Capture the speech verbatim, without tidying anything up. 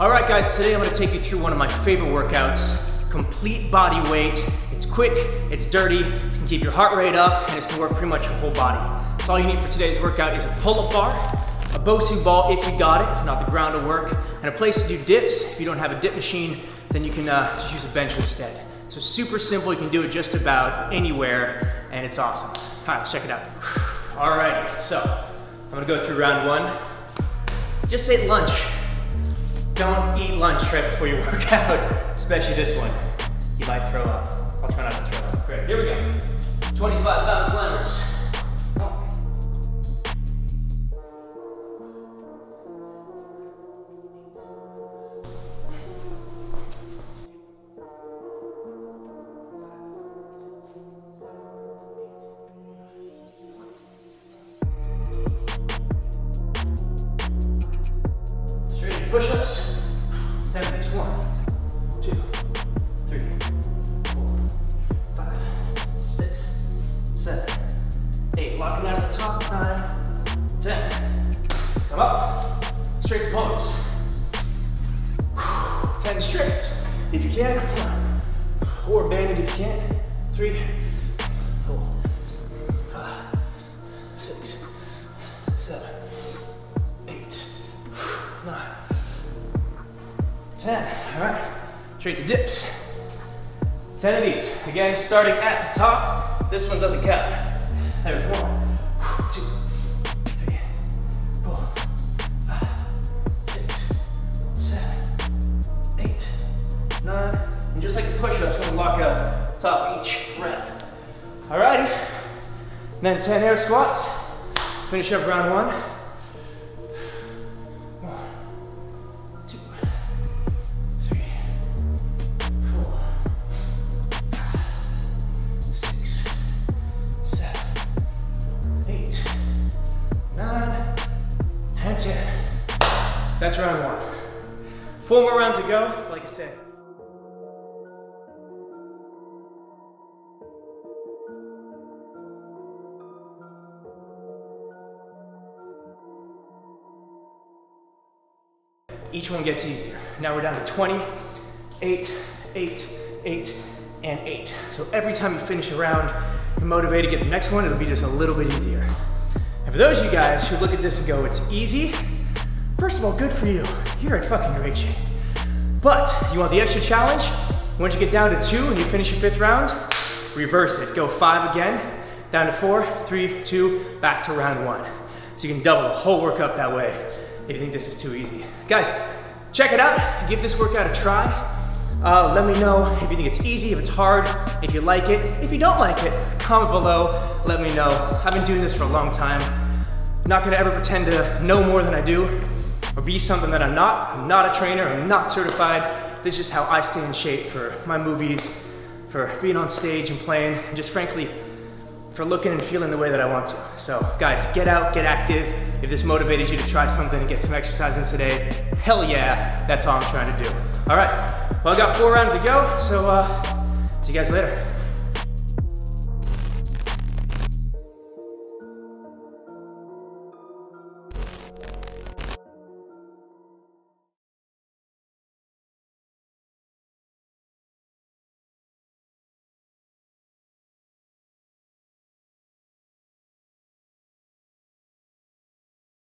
All right guys, today I'm gonna take you through one of my favorite workouts, complete body weight. It's quick, it's dirty, it can keep your heart rate up, and it's gonna work pretty much your whole body. So all you need for today's workout is a pull-up bar, a BOSU ball if you got it, if not the ground will work, and a place to do dips. If you don't have a dip machine, then you can uh, just use a bench instead. So super simple, you can do it just about anywhere, and it's awesome. All right, let's check it out. All righty, so I'm gonna go through round one. Just ate lunch. Don't eat lunch right before you work out, especially this one. You might throw up. I'll try not to throw up. Great, here we go. twenty-five pound climbers. Push-ups, that makes one, two, three, four, five, six, seven, eight. Locking out at the top, nine, ten. Come up, straight to pose. ten straight, if you can, or bend it if you can. Three, four, five, six, seven, eight, nine. ten, all right, straight to dips. ten of these, again, starting at the top. This one doesn't count. There's one, two, three, four, five, six, seven, eight, nine. And just like the push-ups, we're gonna lock out top each rep. All righty, and then ten air squats. Finish up round one. That's round one. Four more rounds to go, like I said. Each one gets easier. Now we're down to twenty, eight, eight, eight, and eight. So every time you finish a round, you're motivated to get the next one, it'll be just a little bit easier. And for those of you guys who look at this and go, it's easy, first of all, good for you. You're in fucking great shape. But you want the extra challenge? Once you get down to two and you finish your fifth round, reverse it. Go five again, down to four, three, two, back to round one. So you can double the whole workout that way if you think this is too easy. Guys, check it out. Give this workout a try. Uh, let me know if you think it's easy, if it's hard, if you like it. If you don't like it, comment below, let me know. I've been doing this for a long time. I'm not gonna ever pretend to know more than I do, or be something that I'm not. I'm not a trainer, I'm not certified. This is just how I stay in shape for my movies, for being on stage and playing, and just frankly, for looking and feeling the way that I want to. So guys, get out, get active. If this motivated you to try something and get some exercise in today, hell yeah, that's all I'm trying to do. All right, well I got four rounds to go, so uh, see you guys later.